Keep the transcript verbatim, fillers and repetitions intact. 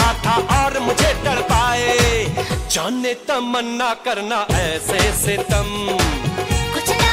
रहा था और मुझे तड़पाए, जाने तमन्ना करना ऐसे से तुम कुछ